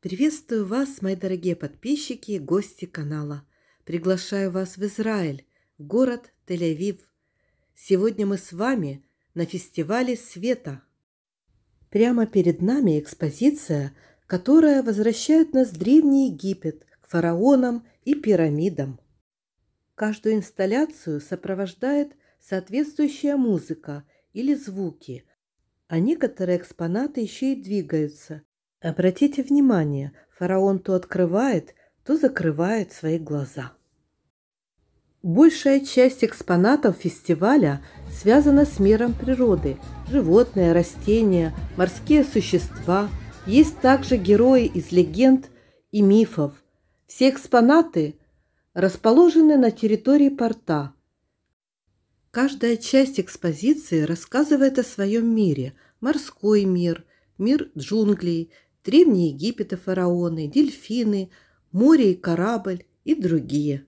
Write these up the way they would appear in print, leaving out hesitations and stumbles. Приветствую вас, мои дорогие подписчики и гости канала. Приглашаю вас в Израиль, в город Тель-Авив. Сегодня мы с вами на фестивале света. Прямо перед нами экспозиция, которая возвращает нас в Древний Египет, к фараонам и пирамидам. Каждую инсталляцию сопровождает соответствующая музыка или звуки, а некоторые экспонаты еще и двигаются. Обратите внимание, фараон то открывает, то закрывает свои глаза. Большая часть экспонатов фестиваля связана с миром природы. Животные, растения, морские существа. Есть также герои из легенд и мифов. Все экспонаты расположены на территории порта. Каждая часть экспозиции рассказывает о своем мире. Морской мир, мир джунглей, Древний Египет и фараоны, дельфины, море и корабль и другие.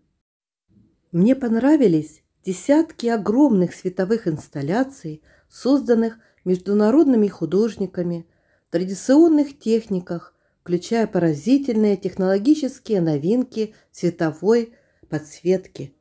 Мне понравились десятки огромных световых инсталляций, созданных международными художниками в традиционных техниках, включая поразительные технологические новинки цветовой подсветки.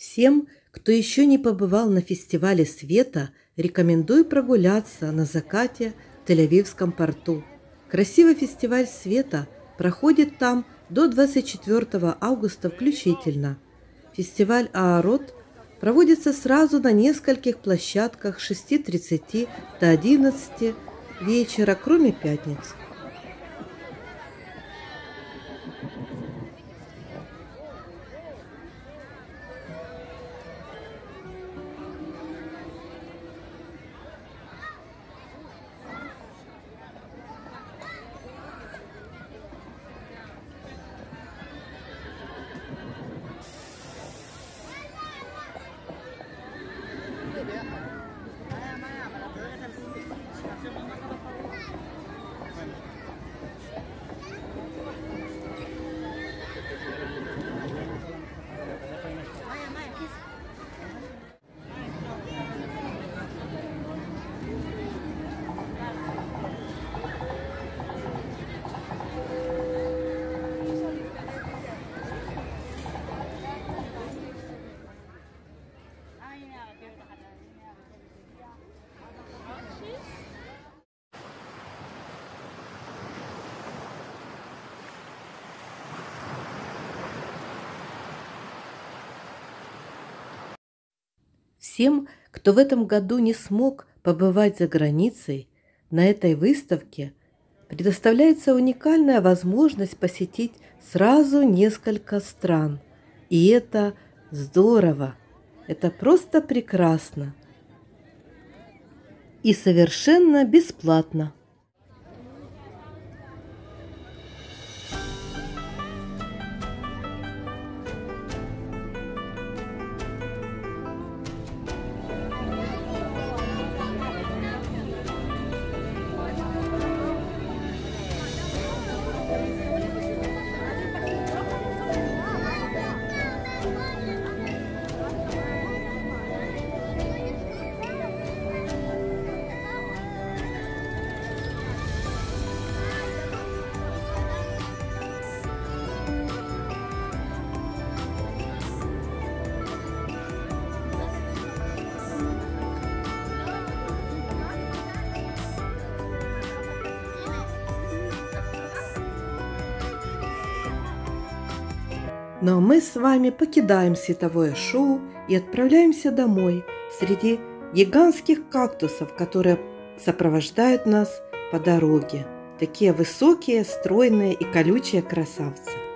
Всем, кто еще не побывал на фестивале света, рекомендую прогуляться на закате в Тель-Авивском порту. Красивый фестиваль света проходит там до 24 августа включительно. Фестиваль Аарот проводится сразу на нескольких площадках с 6:30 до 11 вечера, кроме пятниц. Всем, кто в этом году не смог побывать за границей, на этой выставке предоставляется уникальная возможность посетить сразу несколько стран. И это здорово, это просто прекрасно и совершенно бесплатно. Но мы с вами покидаем световое шоу и отправляемся домой среди гигантских кактусов, которые сопровождают нас по дороге. Такие высокие, стройные и колючие красавцы.